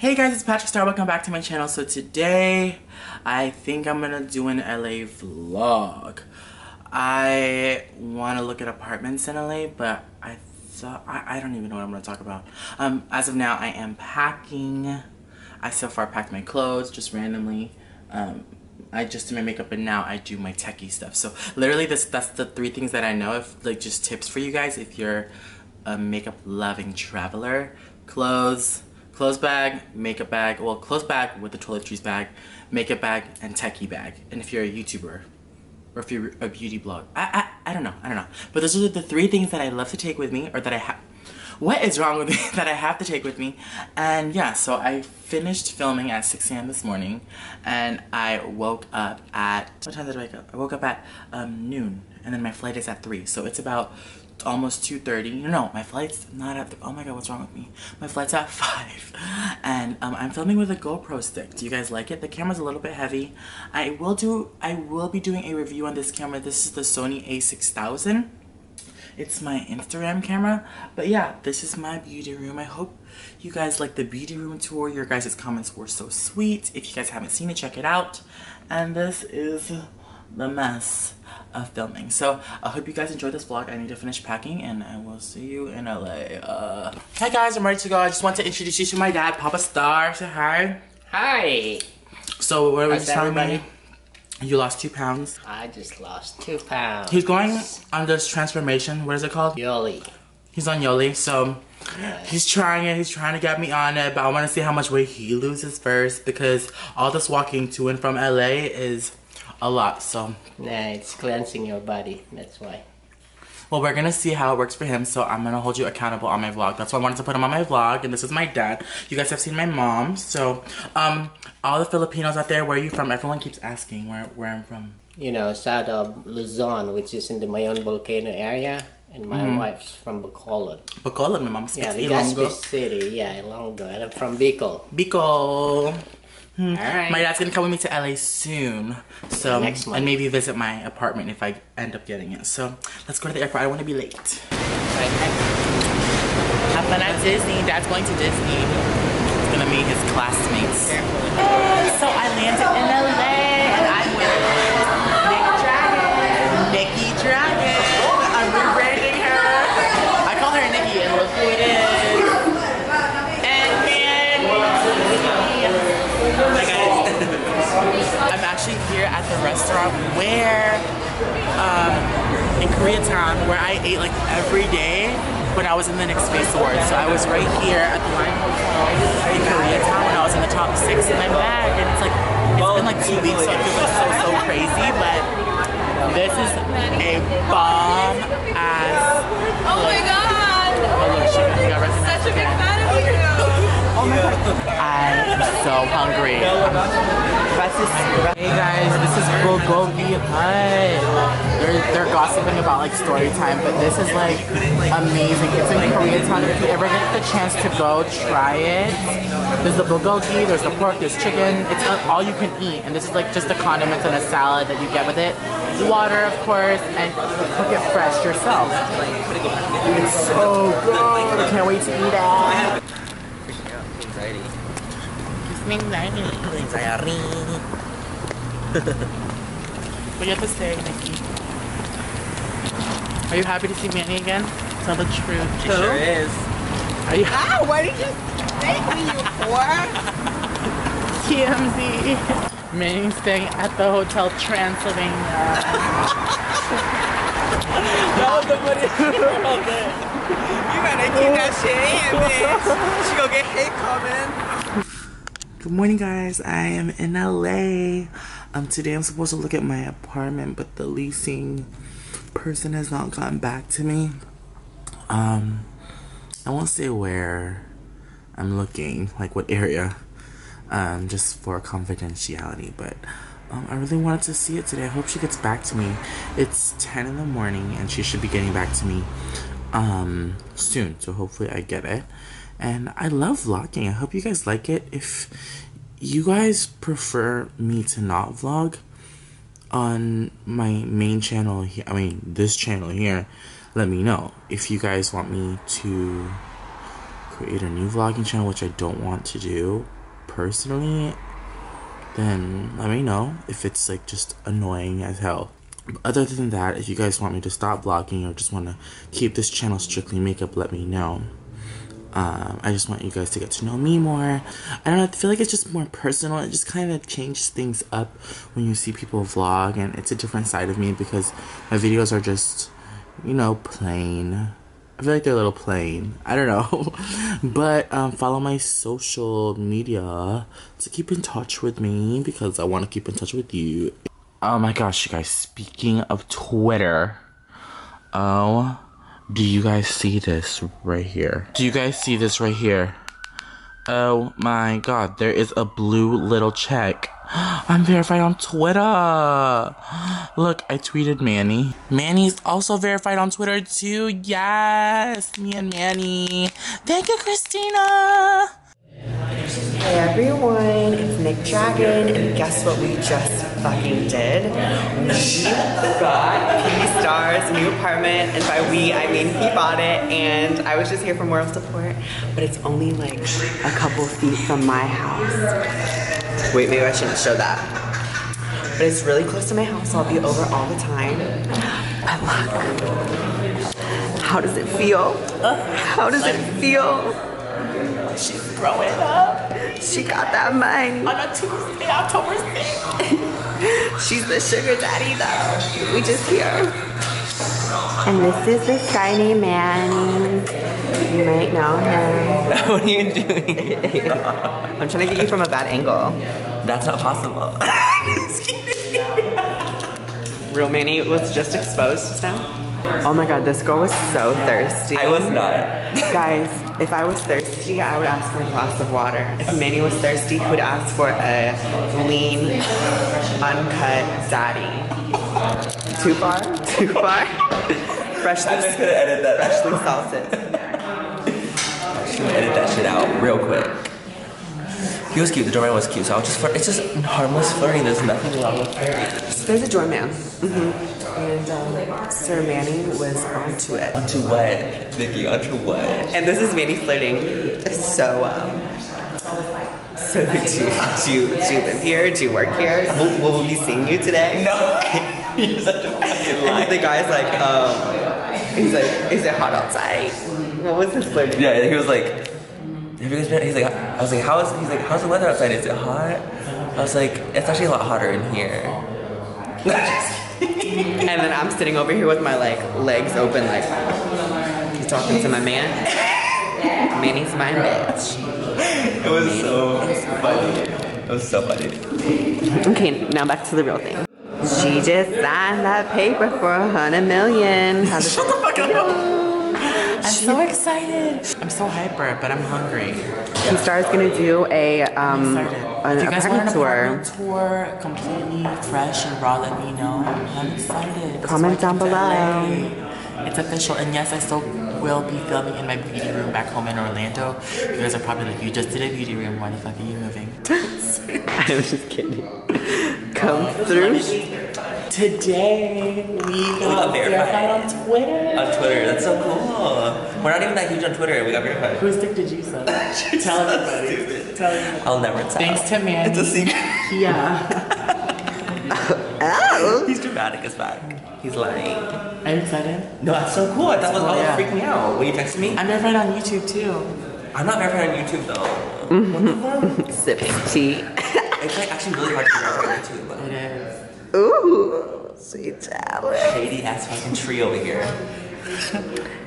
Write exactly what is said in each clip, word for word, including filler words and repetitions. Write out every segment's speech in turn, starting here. Hey guys, it's Patrick Starrr. Welcome back to my channel. So today, I think I'm gonna do an L A vlog. I want to look at apartments in L A, but I thought I, I don't even know what I'm gonna talk about. Um, as of now, I am packing. I so far packed my clothes just randomly. Um, I just did my makeup, and now I do my techie stuff. So literally, this that's the three things that I know. If like just tips for you guys, if you're a makeup loving traveler, clothes. Clothes bag, makeup bag, well, clothes bag with the toiletries bag, makeup bag, and techie bag. And if you're a YouTuber, or if you're a beauty blog, I I, I don't know, I don't know. But those are the three things that I love to take with me, or that I have, what is wrong with me, that I have to take with me. And yeah, so I finished filming at six A M this morning, and I woke up at, what time did I wake up? I woke up at um, noon, and then my flight is at three, so it's about almost two thirty. No, my flight's not at, oh my god, what's wrong with me? My flight's at five. And um, I'm filming with a GoPro stick. Do you guys like it? The camera's a little bit heavy. I will do, I will be doing a review on this camera. This is the Sony A six thousand. It's my Instagram camera. But yeah, this is my beauty room. I hope you guys like the beauty room tour. Your guys' comments were so sweet. If you guys haven't seen it, check it out. And this is the mess of filming. So I hope you guys enjoyed this vlog. I need to finish packing, and I will see you in L A. Uh, hi guys, I'm ready to go. I just want to introduce you to my dad, Papa Starrr. Say hi. Hi. So what were you telling me? You lost two pounds. I just lost two pounds. He's going on this transformation. What is it called? Yoli. He's on Yoli, so yes. He's trying it. He's trying to get me on it, but I want to see how much weight he loses first, because all this walking to and from L A is a lot, so. Nah, it's cleansing your body, that's why. Well, we're gonna see how it works for him, so I'm gonna hold you accountable on my vlog. That's why I wanted to put him on my vlog, and this is my dad. You guys have seen my mom, so. Um, all the Filipinos out there, where are you from? Everyone keeps asking where, where I'm from. You know, south of Luzon, which is in the Mayon volcano area, and my mm. wife's from Bacolod. Bacolod, my mom speaks yeah, Ilonggo. Yeah, City, yeah, Ilonggo, and I'm from Bicol. Bicol. Mm. All right. My dad's gonna come with me to L A soon, so Next and maybe visit my apartment if I end up getting it. So let's go to the airport. I don't want to be late. Have fun at Disney. Dad's going to Disney. He's gonna meet his classmates. Hey, so I landed in L A and I'm with Nick Dragon, Nicky Dragon. I'm rebranding her. I call her Nikki, and look who it is. Hi guys, I'm actually here at the restaurant where, um, in Koreatown, where I ate like every day when I was in the Next Space Awards. So I was right here at the Line Hotel in Koreatown when I was in the top six in my bag, and it's like, it's been like two weeks, so it feels so, so crazy, but this is a bomb-ass look. Oh my god! Oh look, she got recognized. Such a big fan of you! Oh my god. I am so hungry. Um, hey guys, this is Bulgogi Hut. They're, they're gossiping about like story time, but this is like amazing. It's in Koreatown. If you ever get the chance to go, try it. There's the bulgogi, there's the pork, there's chicken. It's all you can eat, and this is like just the condiments and a salad that you get with it. Water, of course, and cook it fresh yourself. It's so good. Can't wait to eat it. What do you have to say, Nikki? Are you happy to see Manny again? Tell the truth. She too? Sure is. Are you? Ah, what did you thank me for? T M Z. Manny's staying at the Hotel Transylvania. That was the funniest thing. You better keep that shit in, bitch. She gonna get hate comments. Good morning, guys. I am in L A. Um, today I'm supposed to look at my apartment, but the leasing person has not gotten back to me. Um, I won't say where I'm looking, like what area, um, just for confidentiality. But um, I really wanted to see it today. I hope she gets back to me. It's ten in the morning, and she should be getting back to me um soon, so hopefully I get it. And I love vlogging. I hope you guys like it. If you guys prefer me to not vlog on my main channel, I mean this channel here, let me know. If you guys want me to create a new vlogging channel, which I don't want to do personally, then let me know if it's like just annoying as hell. Other than that, if you guys want me to stop vlogging or just want to keep this channel strictly makeup, let me know. Um, I just want you guys to get to know me more. I don't know, I feel like it's just more personal. It just kind of changes things up when you see people vlog, and it's a different side of me because my videos are just, you know, plain. I feel like they're a little plain. I don't know. But um, follow my social media to keep in touch with me because I want to keep in touch with you. Oh my gosh, you guys, speaking of Twitter, oh, do you guys see this right here? Do you guys see this right here? Oh my god, there is a blue little check. I'm verified on Twitter. Look, I tweeted Manny. Manny's also verified on Twitter too. Yes, me and Manny. Thank you, Christina. Hey everyone, it's Nick Dragon, and guess what we just fucking did? We got P B Stars' new apartment, and by we, I mean he bought it, and I was just here for moral support, but it's only like a couple feet from my house. Wait, maybe I shouldn't show that. But it's really close to my house, so I'll be over all the time. But look, how does it feel? How does it feel? She's growing up. She got that money. On a Tuesday, October sixth. She's the sugar daddy, though. We just here. And this is this guy named Manny. You might know him. What are you doing? I'm trying to get you from a bad angle. That's not possible. Real Manny was just exposed just now. Oh my god, this girl was so thirsty. I was not. Guys, if I was thirsty, I would ask for a glass of water. If Manny was thirsty, he would ask for a lean, uncut zaddy. Too far? Too far? Freshly I'm just gonna edit that. Freshly salted. I'm gonna edit that shit out real quick. He was cute, the doorman was cute, so I'll just flirt. It's just harmless flirting, there's nothing wrong with flirting. There's a doorman. Mm-hmm. And um, Sir Manny was onto it. Onto what? Vicky, onto what? And this is Manny flirting. So, um, so do, do, do you live here? Do you work here? Will, will we be seeing you today? No. You're such a fucking liar. And the guy's like, um, he's like, is it hot outside? What was his flirting? Yeah, he was like, have you guys been? He's like, I was like, how is? He's like, how's the weather outside? Is it hot? I was like, it's actually a lot hotter in here. And then I'm sitting over here with my like legs open, like he's talking to my man. Manny's my bitch. It was Manny. So funny. It was so funny. Okay, now back to the real thing. She just signed that paper for a hundred million. Shut the fuck up. I'm so excited. I'm so hyper, but I'm hungry. He Starr's gonna do a um an if you guys want an apartment tour. tour completely fresh and raw, let me know. I'm excited. Comment down below. It's official, and yes, I still will be filming in my beauty room back home in Orlando. You guys are probably like, you just did a beauty room, why the fuck are you moving? I was just kidding. Come uh, through. Today, we got verified on Twitter. On Twitter, that's so cool. We're not even that huge on Twitter, we got verified. Whose dick did you suck? Tell everybody. Tell everybody. I'll never tell. Thanks to Manny. It's a secret. Yeah. Oh. He's dramatic as fuck. He's lying. Are you excited? No, that's so cool. That was all that freaked me out when you texted me. I'm verified on YouTube too. I'm not verified on YouTube though. What the fuck? Sipping tea. It's like actually really hard to verify on YouTube. But it is. Ooh, sweet child. Shady ass fucking tree over here.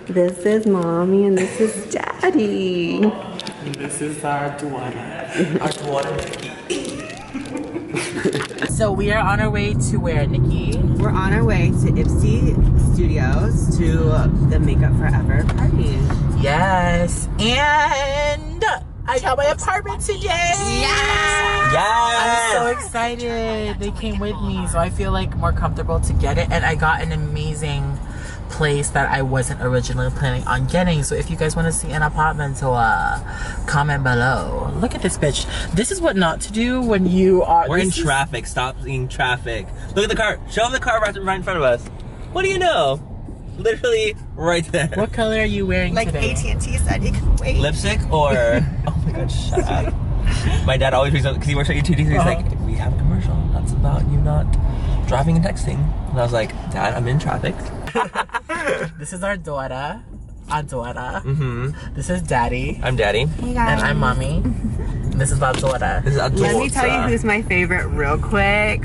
This is mommy and this is daddy. And this is our daughter. Our daughter. So we are on our way to where, Nikki? We're on our way to Ipsy Studios to the Makeup Forever party. Yes, and I got my apartment today! Yes! Yes! I'm so excited. They came with me, so I feel like more comfortable to get it. And I got an amazing place that I wasn't originally planning on getting. So if you guys want to see an apartment tour, uh, comment below. Look at this bitch. This is what not to do when you are- We're in is... traffic. Stop being traffic. Look at the car. Show them the car right in front of us. What do you know? Literally right there. What color are you wearing like today? Like A T and T said, you can wait. Lipstick or... oh my god, shut up. My dad always reads, because he works at U T D, so he's uh-huh. like, we have a commercial that's about you not driving and texting. And I was like, Dad, I'm in traffic. This is our daughter. Our daughter. Mm-hmm. This is Daddy. I'm Daddy. Hey guys. And I'm Mommy. And this is our daughter. This is our daughter. Let me tell you who's my favorite real quick.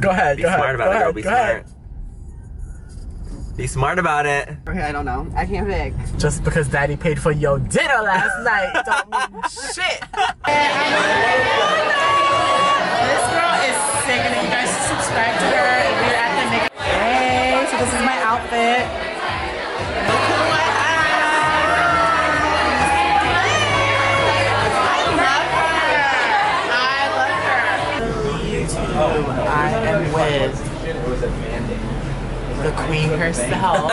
Go ahead. Be go smart ahead, about go it, girl. Be smart. Ahead. Be smart about it. Okay, I don't know. I can't pick. Just because Daddy paid for your dinner last night don't mean shit. This girl is sick, and if you guys subscribe to her, we're at the Nick. Hey, so this is my outfit. Look at my eyes. I love her. I love her. I am with the queen herself,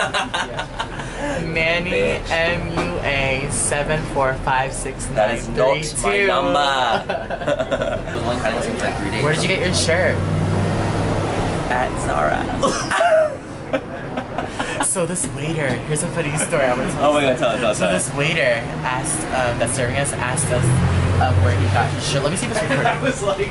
Manny, M U A seven four five six nine three two. That is not my number. Where did you get your shirt? At Zara. So this waiter, here's a funny story I want to tell. Oh my god, tell us, tell us. So this waiter asked, um, that's serving us, asked us uh, where he got his shirt. Let me see if it's recording. I was like...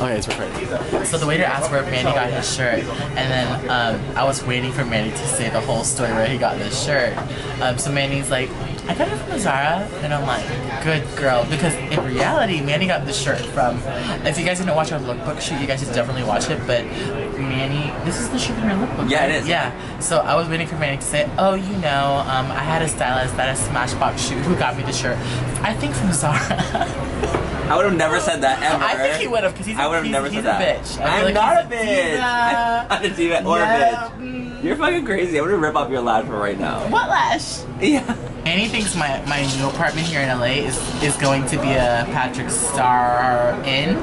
Oh yeah, it's recording. So the waiter asked where Manny got his shirt, and then um, I was waiting for Manny to say the whole story where he got this shirt. Um, so Manny's like, I got it from Zara, and I'm like, good girl, because in reality, Manny got this shirt from, if you guys didn't watch our lookbook shoot, you guys should definitely watch it, but Manny, this is the shirt in our lookbook. Yeah, right? It is. Yeah, so I was waiting for Manny to say, oh, you know, um, I had a stylist at a Smashbox shoot who got me the shirt, I think from Zara. I would have never said that ever. I think he would have, because he's, I would have never said that. He's a bitch. I'm like, not a bitch. I'm not a diva or yeah. a bitch. You're fucking crazy. I would have ripped off your lash for right now. What lash? Yeah. Manny thinks my my new apartment here in L A is is going to be a Patrick Starrr inn.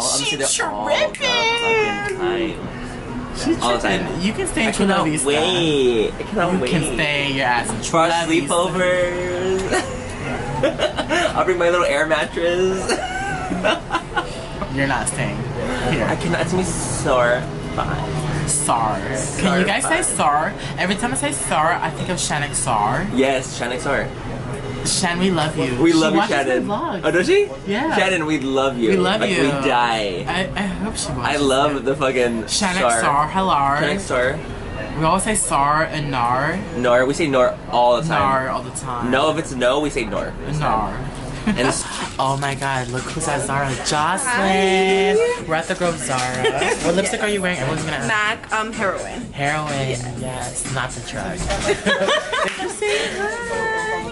She's tripping. She's all the time. You can stay in Tula Vista. Wait. I cannot you wait. You can stay your ass in Tula Vista. Sleepovers. I'll bring my little air mattress. You're not staying here. I cannot. It's me Sarr. Sarr. Can you guys say Sarr? Every time I say Sarr, I think of Shannon Sarr. Yes, Shannon Sarr. Shannon, we love you. We love she you, Shannon. Oh, does she? Yeah. Shannon, we love you. We love like, you. We die. I, I hope she watches. I love it. The fucking Shannon Sarr. Hello. Shannon Sarr. We always say Sarr and Nar. Nar, we say Nar all the time. Nar all the time. No, if it's no, we say Nar. Nar. And oh my god, look who's at Zara. Jocelyn! Hi. We're at the Grove Zara. What lipstick yes. are you wearing? Everyone's gonna ask. Mac, um, heroin. Heroin, yes, yes. Not the drug. Did you say hi?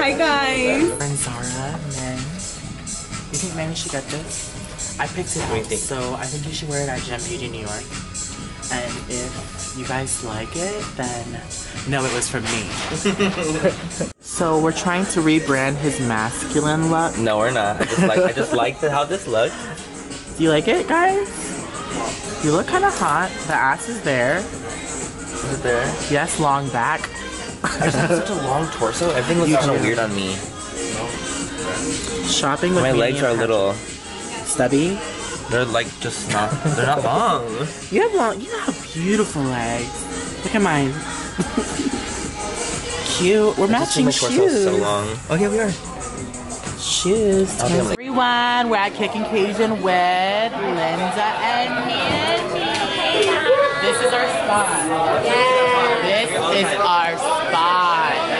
Hi guys. We're in Zara, men. You think Manny should get this? I picked it up, so I think you should wear it at Gem Beauty New York. And if you guys like it, then no, it was from me. So we're trying to rebrand his masculine look. No, we're not. I just like I just like how this looks. Do you like it, guys? You look kind of hot. The ass is there. Is it there? Yes, long back. I just have such a long torso. Everything looks kind of weird on me. Shopping with my legs are a little stubby. They're like just not, they're not long. You have long, you have beautiful legs. Look at mine. Cute. We're I matching just think my shoes. So long. Oh, yeah, we are. Shoes. Okay, everyone, we're at Kickin' Cajun with Linda and Manny. This is our spot. Yes. This is our spot.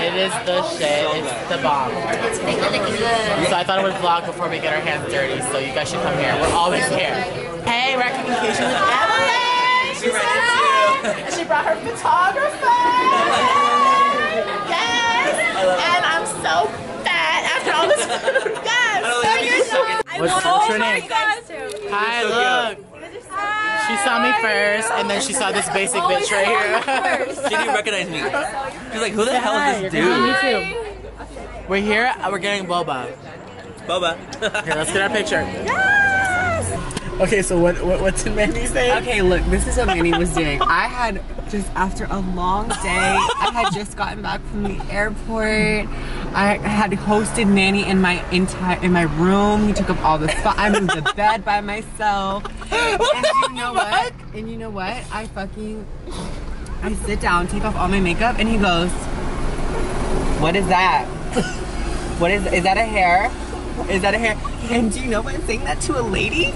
It is the shit. It's the bomb. It's looking good. So I thought I would vlog before we get our hands dirty. So you guys should come here. We're always here. Hey, we're at Kickin' Cajun with Emily. She ran into you. And she brought her photographer. Yes. And I'm so fat after all this food. Yes. So you're so fat. Oh my God. Hi, look. She saw me first, and then she saw this basic bitch right here. She didn't recognize me. She's like, who the hell is this dude? Me too. We're here, we're getting boba. Boba. Okay, let's get our picture. Yes! Okay, so what, what, what did Manny say? Okay, look, this is what Manny was doing. I had just, after a long day, I had just gotten back from the airport. I had hosted Manny in my entire in my room. He took up all the spot. I'm in the bed by myself. And you know what? And you know what? I fucking I sit down, take off all my makeup, and he goes, What is that? What is, is that a hair? Is that a hair? And do you know what I'm saying that to a lady?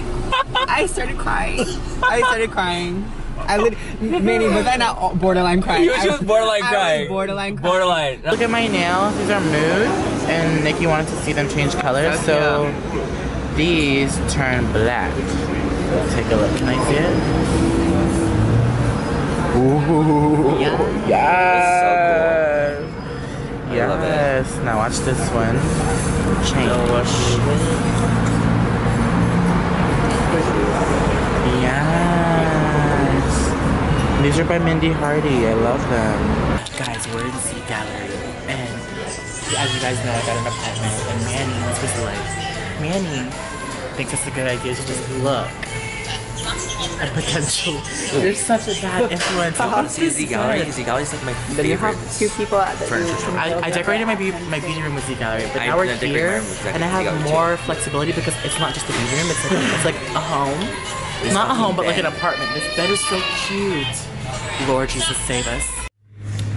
I started crying. I started crying. I would, Manny, was I not borderline crying? You were just borderline crying. Borderline crying. Borderline. Look at my nails. These are mood. And Nikki wanted to see them change colors, so yeah. These turn black. Let's take a look. Can I see it? Ooh. Yeah. Yes. So cool. Yes. Now watch this one. Change. Yeah. These are by Mindy Hardy. I love them. Guys, we're in Z Gallery. And as you guys know, I got an apartment. And Manny was just like, Manny thinks it's a good idea to just look at potential. You're such a bad influence. I love Z Gallery. Z Gallery is like my favorite. Do you have two people at the furniture? I, I decorated my beauty, my beauty room with Z Gallery. But now I, we're here. And I have more too. flexibility because it's not just a beauty room. It's like, it's like a home. It's not a home, but like an apartment. This bed is so cute. Lord Jesus, save us.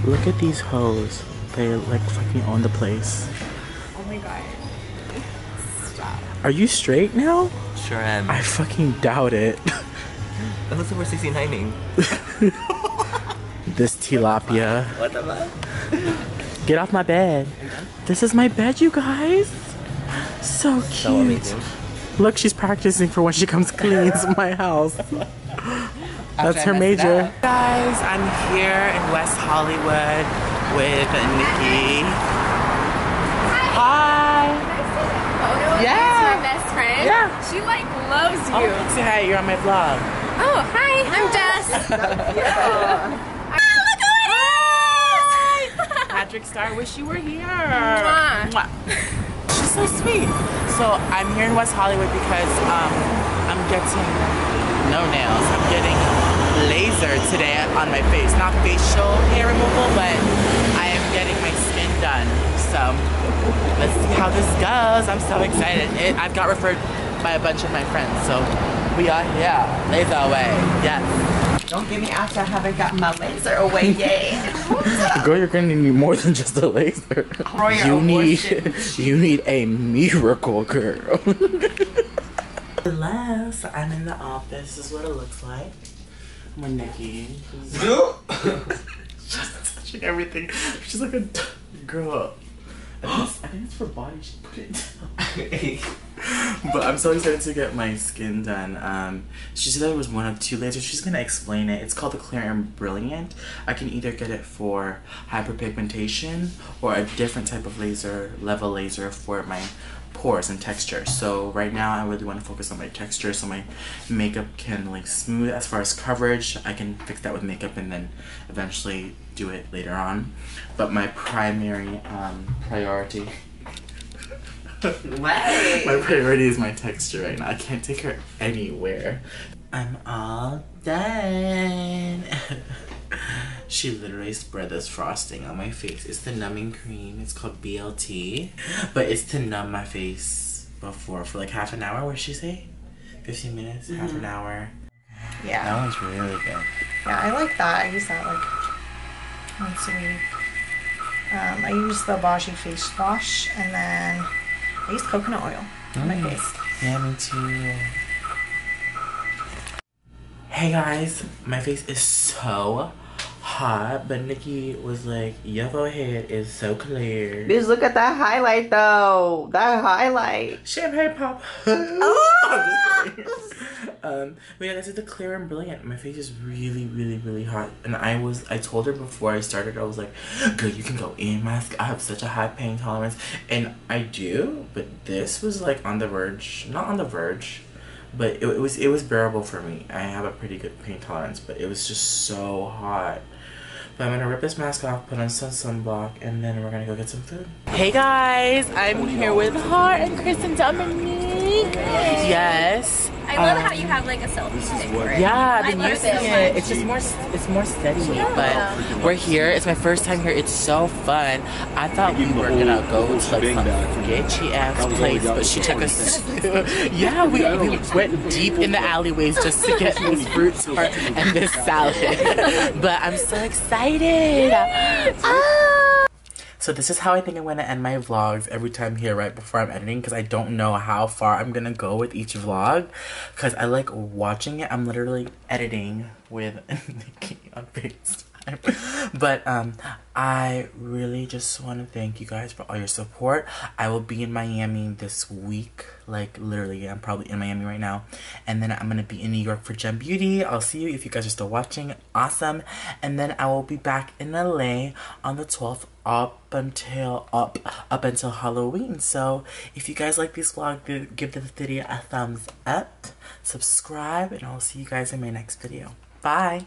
Look at these hoes. They like fucking own the place. Oh my god. Stop. Are you straight now? Sure am. I fucking doubt it. That looks like we're sixty-nining. This tilapia. What the fuck? Get off my bed. This is my bed, you guys. So cute. So amazing. Look, she's practicing for when she comes cleans my house. That's her major. Guys, I'm here in West Hollywood with Nikki. Hi. Hi. Yeah. My best friend. Yeah. She like loves you. Oh, say hi. You're on my vlog. Oh, hi. I'm Jess. Patrick Starrr, wish you were here. Mwah. Mwah. She's so sweet. So I'm here in West Hollywood because um, I'm getting no nails. I'm getting laser today on my face. Not facial hair removal, but I am getting my skin done. So let's see how this goes. I'm so excited. It, I've got referred by a bunch of my friends. So we are here. Laser Away. Yes. Don't give me after I haven't gotten my laser away yet. Girl, you're gonna need more than just a laser. Girl, you need, you need a miracle, girl. Hello, so I'm in the office. This is what it looks like. When Nikki, she's touching everything. She's like a girl. I think, I think it's for body. She put it down. But I'm so excited to get my skin done. Um, she said there was one of two lasers. She's gonna explain it. It's called the Clear and Brilliant. I can either get it for hyperpigmentation or a different type of laser, level laser for my pores and texture. So right now I really want to focus on my texture so my makeup can like smooth. As far as coverage, I can fix that with makeup and then eventually do it later on. But my primary um, priority my priority is my texture right now. I can't take her anywhere. I'm all done. She literally spread this frosting on my face. It's the numbing cream. It's called B L T. But it's to numb my face before for like half an hour. What did she say? fifteen minutes? Mm-hmm. Half an hour? Yeah. That one's really good. Yeah, I like that. I use that like once a week. Um, I use the Bulgogi face wash and then I use coconut oil on mm. my face. Yeah, me too. Hey guys, my face is so hot, but Nikki was like, your forehead is so clear. Bitch, look at that highlight though. That highlight. Champagne pop. Oh! Um, but yeah, this is the Clear and Brilliant. My face is really, really, really hot. And I was, I told her before I started, I was like, girl, you can go in my skin. I have such a high pain tolerance. And I do, but this was like on the verge, not on the verge, but it, it was, it was bearable for me. I have a pretty good pain tolerance, but it was just so hot. But I'm gonna rip this mask off, put on some sunblock, and then we're gonna go get some food. Hey guys, I'm here with Hart and Chris and Dominique. Yes. I love um, how you have like a selfie stick. Yeah, I've been using it. It's just more, it's more steady. Yeah. But we're here. It's my first time here. It's so fun. I thought we were gonna go to like some sketchy ass place, but she took us. Yeah, we, we went deep in the alleyways just to get these fruit tart and this salad. But I'm so excited. Ah. So this is how I think I'm going to end my vlogs every time here right before I'm editing, because I don't know how far I'm going to go with each vlog because I like watching it. I'm literally editing with Nikki on FaceTime. But um, I really just want to thank you guys for all your support. I will be in Miami this week. Like, literally, I'm probably in Miami right now. And then I'm going to be in New York for Gem Beauty. I'll see you if you guys are still watching. Awesome. And then I will be back in L A on the twelfth up until up up until Halloween. So if you guys like this vlog, give the video a thumbs up, subscribe, and I'll see you guys in my next video. Bye.